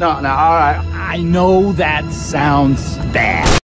No, all right. I know that sounds bad.